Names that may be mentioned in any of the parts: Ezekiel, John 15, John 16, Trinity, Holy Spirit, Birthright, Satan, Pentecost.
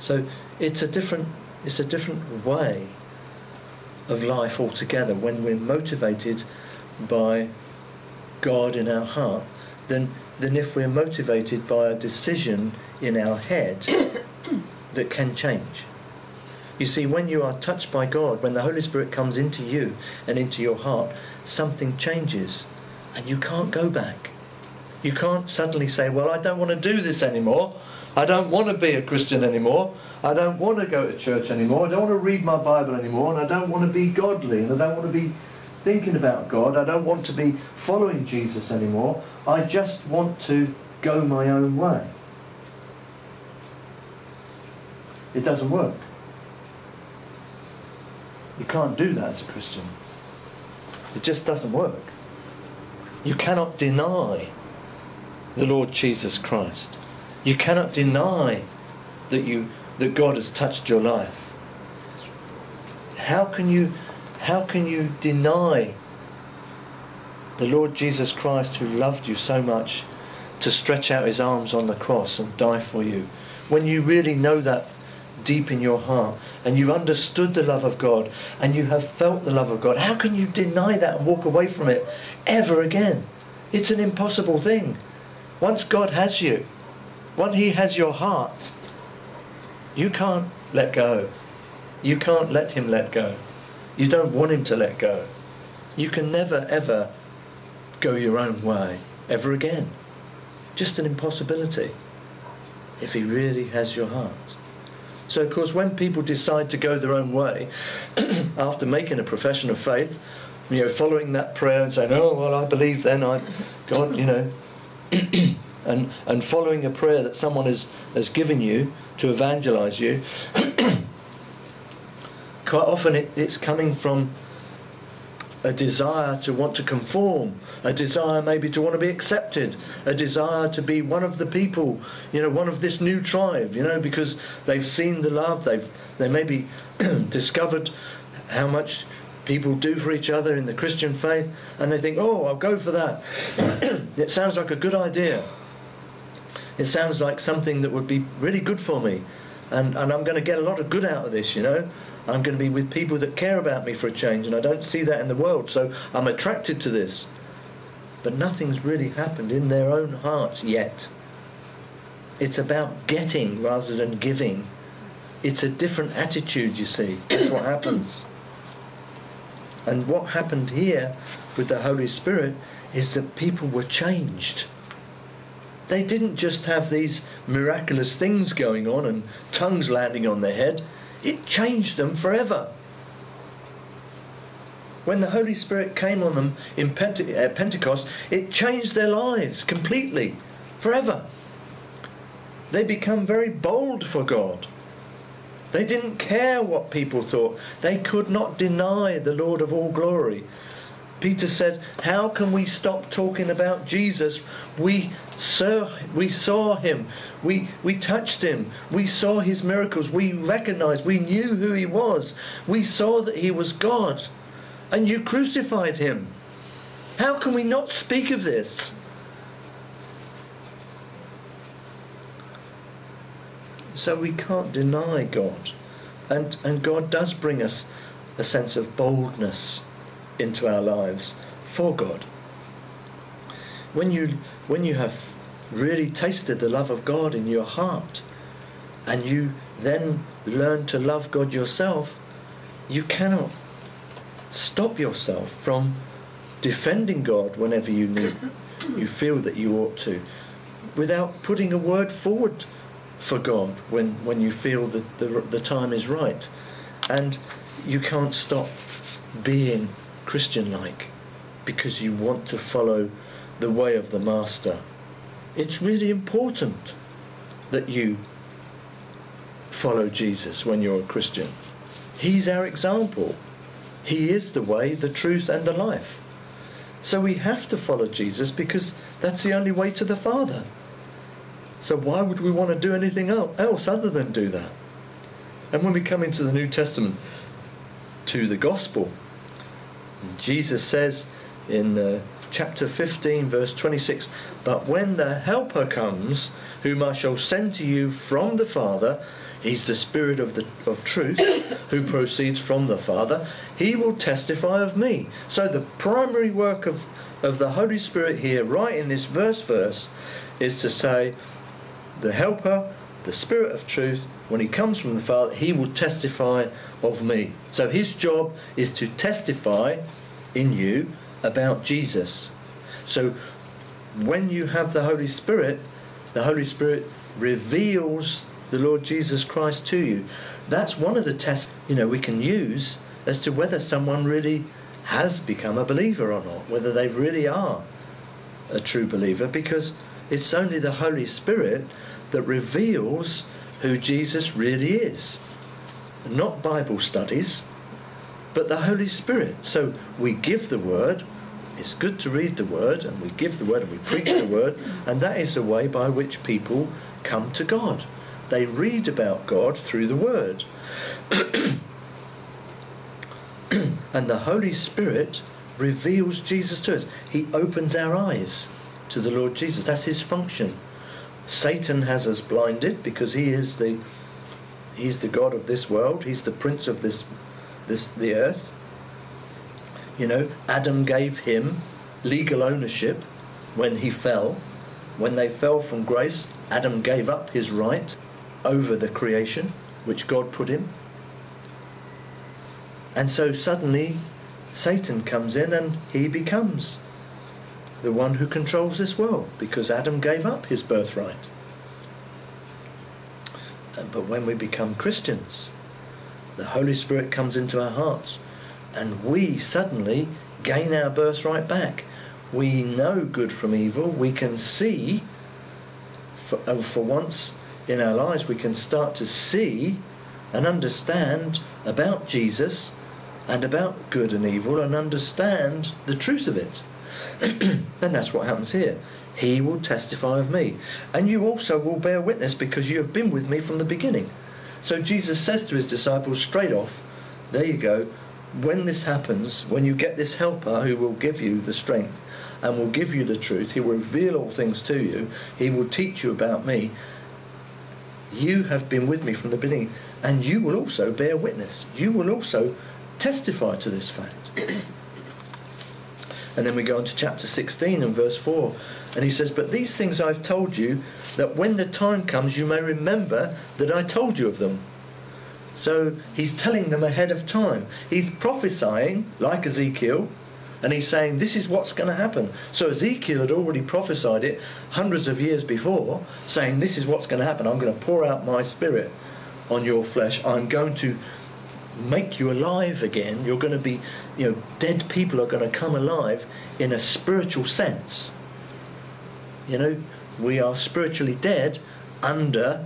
So it's a different way of life altogether when we're motivated by God in our heart than if we're motivated by a decision in our head that can change. You see, when you are touched by God, when the Holy Spirit comes into you and into your heart, something changes and you can't go back. You can't suddenly say, well, I don't want to do this anymore. I don't want to be a Christian anymore. I don't want to go to church anymore. I don't want to read my Bible anymore. And I don't want to be godly. And I don't want to be thinking about God. I don't want to be following Jesus anymore. I just want to go my own way. It doesn't work. You can't do that as a Christian. It just doesn't work. You cannot deny the Lord Jesus Christ. You cannot deny that God has touched your life. How can you deny the Lord Jesus Christ, who loved you so much to stretch out his arms on the cross and die for you, when you really know that deep in your heart and you've understood the love of God and you have felt the love of God? How can you deny that and walk away from it ever again? It's an impossible thing. Once God has you, once he has your heart, you can't let go. You can't let him let go. You don't want him to let go. You can never, ever go your own way ever again. Just an impossibility if he really has your heart. So, of course, when people decide to go their own way after making a profession of faith, you know, following that prayer and saying, oh, well, I believe then, I've got, you know, and following a prayer that someone has given you to evangelize you, quite often it's coming from a desire to want to conform, a desire maybe to want to be accepted, a desire to be one of the people, you know, one of this new tribe, you know, because they've seen the love, they maybe discovered how much people do for each other in the Christian faith, and they think, oh, I'll go for that. It sounds like a good idea. It sounds like something that would be really good for me, and I'm going to get a lot of good out of this, you know. I'm going to be with people that care about me for a change, and I don't see that in the world, so I'm attracted to this. But nothing's really happened in their own hearts yet. It's about getting rather than giving. It's a different attitude, you see. That's what happens. And what happened here with the Holy Spirit is that people were changed. They didn't just have these miraculous things going on and tongues landing on their head. It changed them forever. When the Holy Spirit came on them in Pentecost, it changed their lives completely, forever. They become very bold for God. They didn't care what people thought. They could not deny the Lord of all glory. Peter said, how can we stop talking about Jesus? We saw him. We touched him. We saw his miracles. We recognized. We knew who he was. We saw that he was God. And you crucified him. How can we not speak of this? So we can't deny God. And God does bring us a sense of boldness into our lives for God. When you have really tasted the love of God in your heart, and you then learn to love God yourself, you cannot stop yourself from defending God whenever you feel that you ought to, without putting a word forward for God when you feel that the time is right. And you can't stop being Christian-like because you want to follow the way of the Master. It's really important that you follow Jesus when you're a Christian. He's our example. He is the way, the truth, and the life. So we have to follow Jesus because that's the only way to the Father. So why would we want to do anything else other than do that? And when we come into the New Testament, to the Gospel, Jesus says in chapter 15, verse 26, "But when the Helper comes, whom I shall send to you from the Father, he's the Spirit of truth, who proceeds from the Father, he will testify of me." So the primary work of the Holy Spirit here, right in this verse, is to say, the Helper, the Spirit of truth, when he comes from the Father, he will testify of me. So his job is to testify in you about Jesus. So when you have the Holy Spirit reveals the Lord Jesus Christ to you. That's one of the tests, we can use as to whether someone really has become a believer or not, whether they really are a true believer, because it's only the Holy Spirit that reveals who Jesus really is. Not Bible studies, but the Holy Spirit. So we give the word. It's good to read the word, and we give the word, and we preach the word, and that is the way by which people come to God. They read about God through the word. And the Holy Spirit reveals Jesus to us. He opens our eyes to the Lord Jesus. That's his function. Satan has us blinded because he's the God of this world. He's the prince of the earth. Adam gave him legal ownership when he fell. When they fell from grace, Adam gave up his right over the creation which God put him. And so suddenly Satan comes in and he becomes the one who controls this world because Adam gave up his birthright. But when we become Christians, the Holy Spirit comes into our hearts and we suddenly gain our birthright back. We know good from evil. We can see, for once in our lives, we can start to see and understand about Jesus and about good and evil and understand the truth of it. And that's what happens here. He will testify of me. And you also will bear witness because you have been with me from the beginning. So Jesus says to his disciples straight off, there you go, when this happens, when you get this helper who will give you the strength and will give you the truth, he will reveal all things to you, he will teach you about me, you have been with me from the beginning, and you will also bear witness. You will also testify to this fact. And then we go on to chapter 16 and verse 4, and he says, "But these things I've told you, that when the time comes you may remember that I told you of them." So he's telling them ahead of time. He's prophesying, like Ezekiel, and he's saying, this is what's going to happen. So Ezekiel had already prophesied it hundreds of years before, saying, this is what's going to happen. I'm going to pour out my spirit on your flesh. I'm going to make you alive again. You're going to be, dead people are going to come alive in a spiritual sense. We are spiritually dead under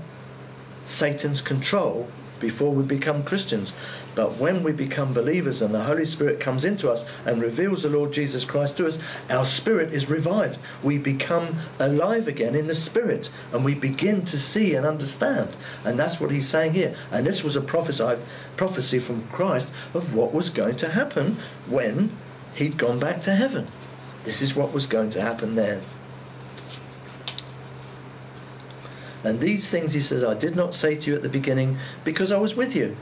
Satan's control before we become Christians. But when we become believers and the Holy Spirit comes into us and reveals the Lord Jesus Christ to us, our spirit is revived. We become alive again in the spirit and we begin to see and understand. And that's what he's saying here. And this was a prophecy from Christ of what was going to happen when he'd gone back to heaven. This is what was going to happen then. And these things, he says, I did not say to you at the beginning because I was with you.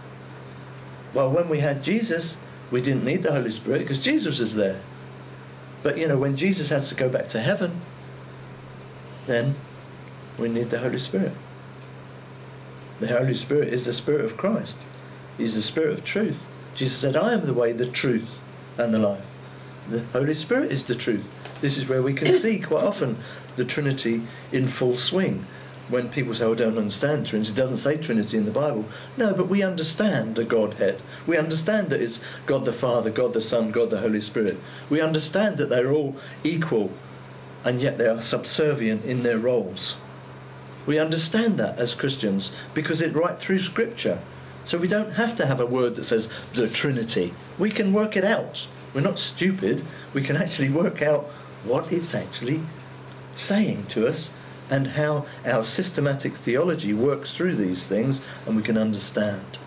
Well, when we had Jesus, we didn't need the Holy Spirit because Jesus is there. But, when Jesus has to go back to heaven, then we need the Holy Spirit. The Holy Spirit is the Spirit of Christ. He's the Spirit of truth. Jesus said, I am the way, the truth, and the life. The Holy Spirit is the truth. This is where we can see quite often the Trinity in full swing. When people say, I don't understand Trinity, it doesn't say Trinity in the Bible. No, but we understand the Godhead. We understand that it's God the Father, God the Son, God the Holy Spirit. We understand that they're all equal, and yet they are subservient in their roles. We understand that as Christians, because it's right through Scripture. So we don't have to have a word that says, the Trinity. We can work it out. We're not stupid. We can actually work out what it's actually saying to us, and how our systematic theology works through these things, and we can understand.